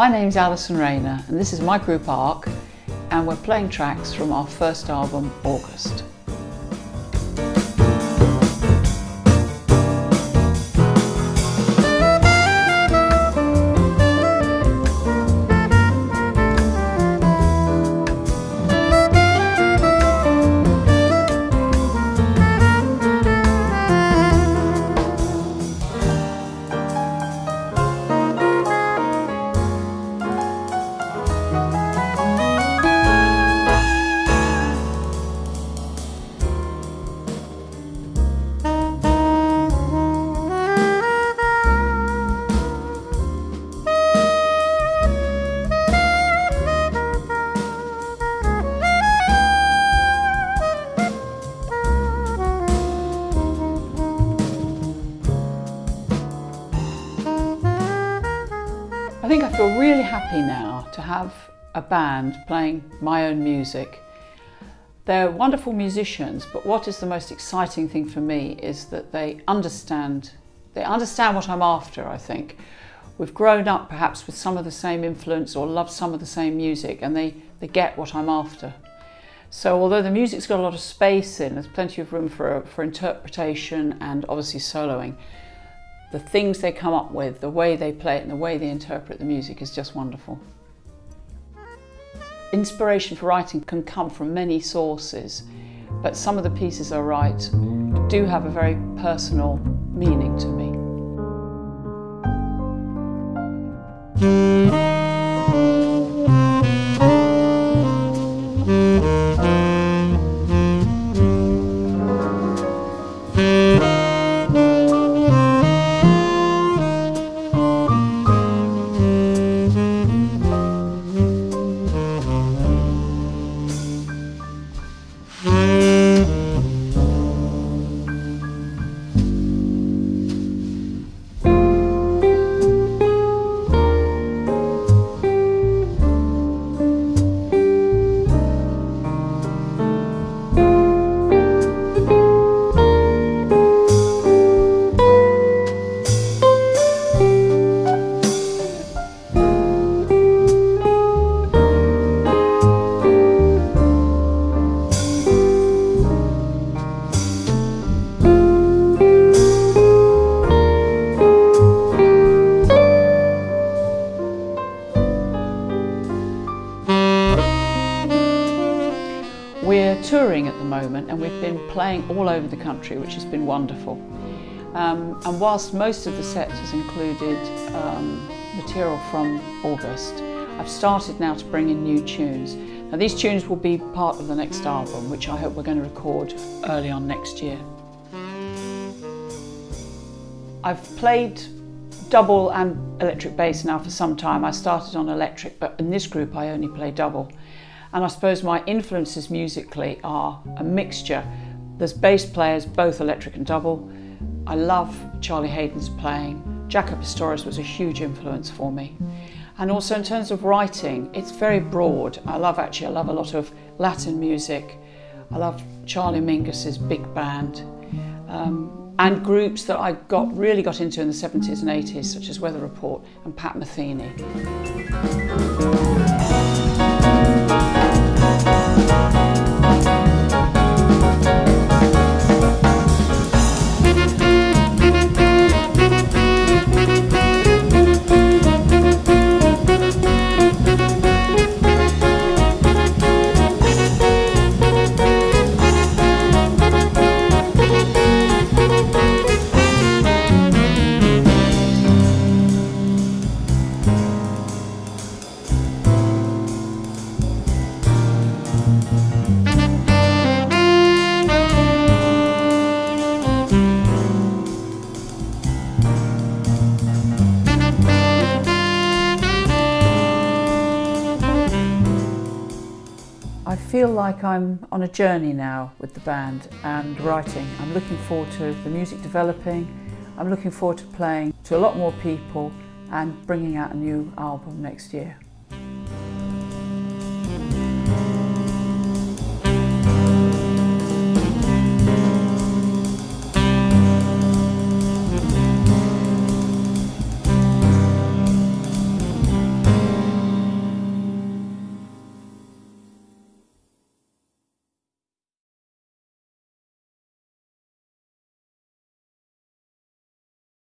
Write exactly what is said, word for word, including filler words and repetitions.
My name's Alison Rayner and this is my group A R C, and we're playing tracks from our first album, August. I think I feel really happy now to have a band playing my own music. They're wonderful musicians, but what is the most exciting thing for me is that they understand, they understand what I'm after, I think. We've grown up perhaps with some of the same influence or love some of the same music, and they, they get what I'm after. So although the music's got a lot of space in, there's plenty of room for, for interpretation and obviously soloing, the things they come up with, the way they play it and the way they interpret the music is just wonderful. Inspiration for writing can come from many sources, but some of the pieces I write do have a very personal meaning to me. We're touring at the moment and we've been playing all over the country, which has been wonderful. Um, and whilst most of the set has included um, material from August, I've started now to bring in new tunes. Now these tunes will be part of the next album, which I hope we're going to record early on next year. I've played double and electric bass now for some time. I started on electric, but in this group I only play double. And I suppose my influences musically are a mixture. There's bass players, both electric and double. I love Charlie Hayden's playing. Jaco Pastorius was a huge influence for me. And also in terms of writing, it's very broad. I love actually, I love a lot of Latin music. I love Charlie Mingus's big band. Um, and groups that I got really got into in the seventies and eighties, such as Weather Report and Pat Matheny. I feel like I'm on a journey now with the band and writing. I'm looking forward to the music developing. I'm looking forward to playing to a lot more people and bringing out a new album next year.